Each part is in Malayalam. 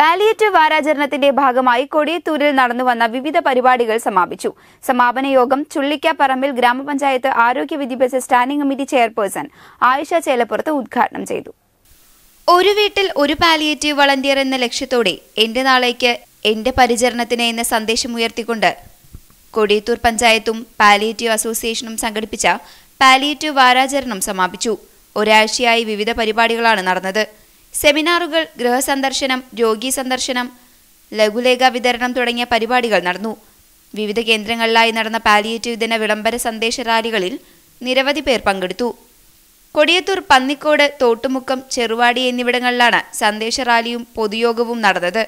പാലിയേറ്റീവ് വാരാചരണത്തിന്റെ ഭാഗമായി കൊടിയത്തൂരിൽ നടന്നുവന്ന വിവിധ പരിപാടികൾ സമാപിച്ചു. സമാപന യോഗം ചുള്ളിക്കാപ്പറമ്പിൽ ഗ്രാമപഞ്ചായത്ത് ആരോഗ്യ വിദ്യാഭ്യാസ standing committee chairperson Ayisha Chelappurath ഉദ്ഘാടനം ചെയ്തു. ഒരു വീട്ടിൽ ഒരു പാലിയേറ്റീവ് വളണ്ടിയർ എന്ന ലക്ഷ്യത്തോടെ എന്റെ നാളേക്ക് എന്റെ പരിചരണത്തിന് എന്ന സന്ദേശമുയർത്തിക്കൊണ്ട് കൊടിയത്തൂർ പഞ്ചായത്തും പാലിയേറ്റീവ് അസോസിയേഷനും സംഘടിപ്പിച്ച പാലിയേറ്റീവ് വാരാചരണം സമാപിച്ചു. ഒരാഴ്ചയായി വിവിധ പരിപാടികളാണ് നടന്നത്. സെമിനാറുകൾ, ഗൃഹസന്ദർശനം, രോഗി സന്ദർശനം, ലഘുലേഖ വിതരണം തുടങ്ങിയ പരിപാടികൾ നടന്നു. വിവിധ കേന്ദ്രങ്ങളിലായി നടന്ന പാലിയേറ്റീവ് ദിന വിളംബര സന്ദേശ റാലികളിൽ നിരവധി പേർ പങ്കെടുത്തു. കൊടിയത്തൂർ, പന്നിക്കോട്, തോട്ടുമുക്കം, ചെറുവാടി എന്നിവിടങ്ങളിലാണ് സന്ദേശ റാലിയും പൊതുയോഗവും നടന്നത്.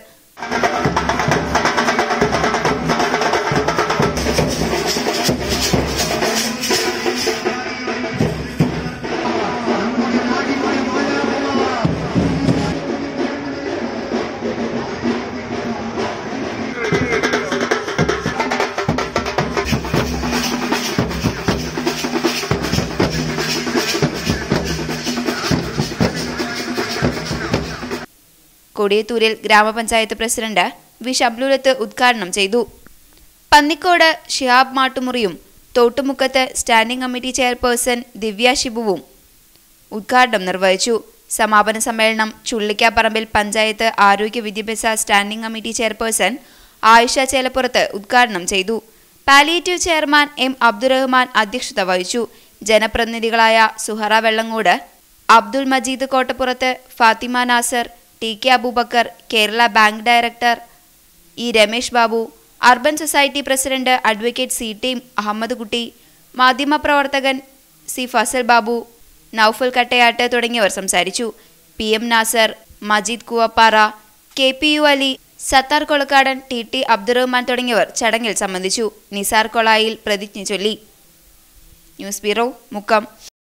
കൊടിയത്തൂരിൽ ഗ്രാമപഞ്ചായത്ത് പ്രസിഡന്റ് വി ഷബ്ലുലത്ത് ഉദ്ഘാടനം ചെയ്തു. പന്നിക്കോട് ഷിഹാബ് മാട്ടുമുറിയും തോട്ടുമുക്കത്ത് സ്റ്റാൻഡിംഗ് കമ്മിറ്റി ചെയർപേഴ്സൺ ദിവ്യ ഷിബുവും ഉദ്ഘാടനം നിർവഹിച്ചു. സമാപന സമ്മേളനം ചുള്ളിക്കാപ്പറമ്പിൽ പഞ്ചായത്ത് ആരോഗ്യ വിദ്യാഭ്യാസ standing committee chairperson Ayisha Chelappurath ഉദ്ഘാടനം ചെയ്തു. പാലിയേറ്റീവ് ചെയർമാൻ എം അബ്ദുറഹ്മാൻ അധ്യക്ഷത വഹിച്ചു. ജനപ്രതിനിധികളായ Suhara Vellangode, Abdul Majeed Kottappurath, Fathima Nasar, T K Abubakar, Kerala bank director E Ramesh Babu, urban society president advocate C T Ahmed Kutty, മാധ്യമപ്രവർത്തകൻ സി ഫസൽ ബാബു, നൌഫൽ കട്ടയാട്ട് തുടങ്ങിയവർ സംസാരിച്ചു. P M Nasar, Majeed Kuvappara, K P U Ali, Sathar Kolakkadan, T T Abdurahman തുടങ്ങിയവർ ചടങ്ങിൽ സംബന്ധിച്ചു. നിസാർ കൊളായിൽ പ്രതിജ്ഞ ചൊല്ലി. News bureau, Mukkam.